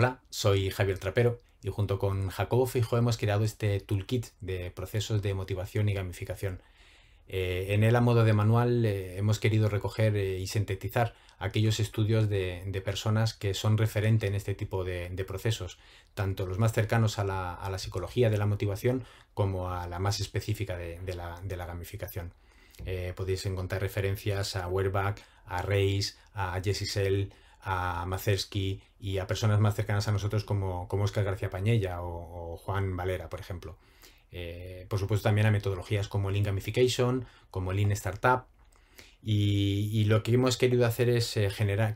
Hola, soy Javier Trapero y junto con Jacobo Feijóo hemos creado este toolkit de procesos de motivación y gamificación. En él, a modo de manual, hemos querido recoger y sintetizar aquellos estudios de personas que son referente en este tipo de procesos, tanto los más cercanos a la psicología de la motivación como a la más específica de la gamificación. Podéis encontrar referencias a Werbach, a Reis, a Jessy Sell, a Marczewski y a personas más cercanas a nosotros como Oscar García Pañella o Juan Valera, por ejemplo. Por supuesto también a metodologías como Lean Gamification, como Lean Startup, y lo que hemos querido hacer es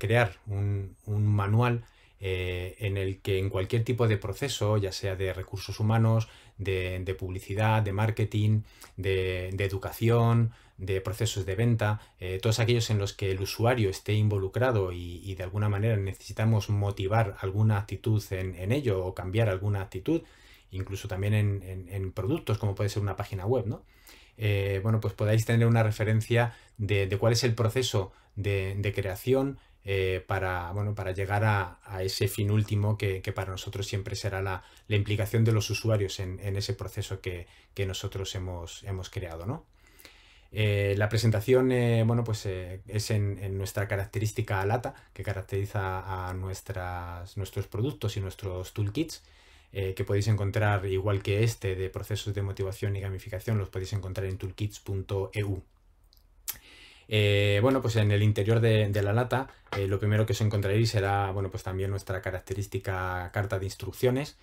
crear un manual en el que en cualquier tipo de proceso, ya sea de recursos humanos, de publicidad, de marketing, de educación, de procesos de venta, todos aquellos en los que el usuario esté involucrado y de alguna manera necesitamos motivar alguna actitud en ello o cambiar alguna actitud, incluso también en productos, como puede ser una página web, ¿no? Bueno, pues podáis tener una referencia de cuál es el proceso de creación para llegar a ese fin último que para nosotros siempre será la implicación de los usuarios en ese proceso que nosotros hemos creado, ¿no? La presentación es en nuestra característica lata que caracteriza a nuestros productos y nuestros toolkits, que podéis encontrar, igual que este de procesos de motivación y gamificación, los podéis encontrar en toolkits.eu. En el interior de la lata lo primero que os encontraréis será también nuestra característica carta de instrucciones,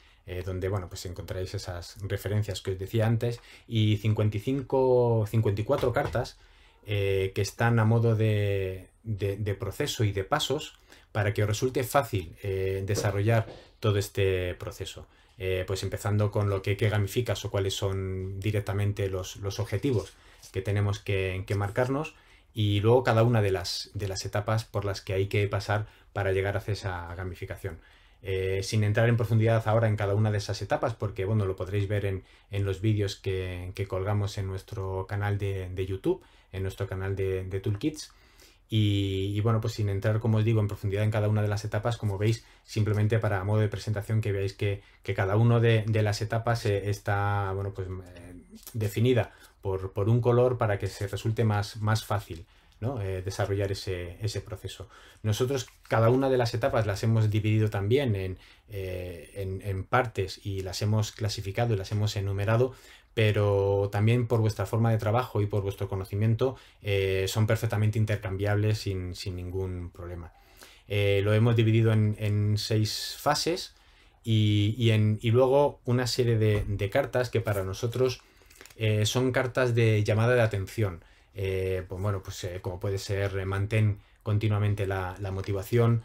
donde encontráis esas referencias que os decía antes y 54 cartas que están a modo de proceso y de pasos para que os resulte fácil desarrollar todo este proceso, empezando con lo que gamificas o cuáles son directamente los objetivos que tenemos que marcarnos, y luego cada una de las etapas por las que hay que pasar para llegar hacia esa gamificación. Sin entrar en profundidad ahora en cada una de esas etapas, porque lo podréis ver en los vídeos que colgamos en nuestro canal de YouTube, en nuestro canal de Toolkits. Y sin entrar, como os digo, en profundidad en cada una de las etapas, como veis, simplemente para modo de presentación que veáis que cada una de las etapas está definida por un color para que se resulte más fácil, ¿no? Desarrollar ese proceso. Nosotros cada una de las etapas las hemos dividido también en partes y las hemos clasificado y las hemos enumerado, pero también por vuestra forma de trabajo y por vuestro conocimiento son perfectamente intercambiables sin ningún problema. Lo hemos dividido en 6 fases y luego una serie de cartas que para nosotros son cartas de llamada de atención. Como puede ser mantén continuamente la motivación,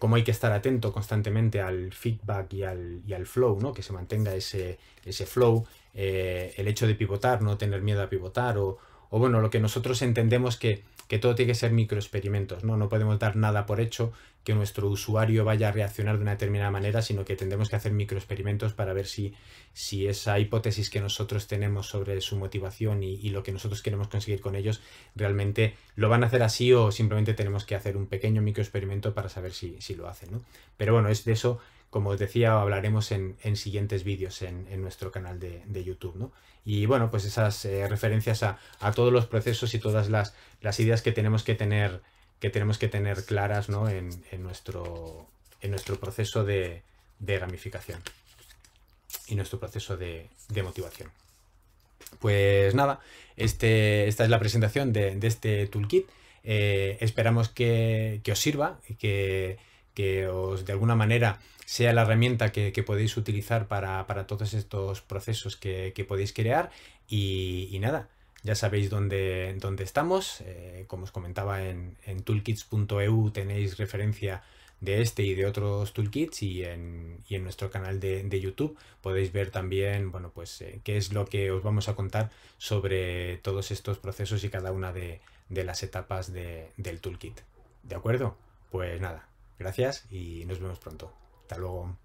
cómo hay que estar atento constantemente al feedback y al flow, ¿no? Que se mantenga ese flow, el hecho de pivotar, no tener miedo a pivotar, o lo que nosotros entendemos que todo tiene que ser microexperimentos, ¿no? No podemos dar nada por hecho que nuestro usuario vaya a reaccionar de una determinada manera, sino que tendremos que hacer microexperimentos para ver si esa hipótesis que nosotros tenemos sobre su motivación y lo que nosotros queremos conseguir con ellos realmente lo van a hacer así, o simplemente tenemos que hacer un pequeño microexperimento para saber si lo hacen, ¿no? Pero es de eso, como os decía, hablaremos en siguientes vídeos en nuestro canal de YouTube, ¿no? Y esas referencias a todos los procesos y todas las ideas que tenemos que tener claras, ¿no? en nuestro proceso de gamificación y nuestro proceso de motivación. Pues nada, esta es la presentación de este toolkit. Esperamos que os sirva y que os de alguna manera sea la herramienta que podéis utilizar para todos estos procesos que podéis crear. Y nada, ya sabéis dónde estamos. Como os comentaba, en toolkits.eu tenéis referencia de este y de otros toolkits, y en nuestro canal de YouTube podéis ver también qué es lo que os vamos a contar sobre todos estos procesos y cada una de las etapas del toolkit. ¿De acuerdo? Pues nada. Gracias y nos vemos pronto. Hasta luego.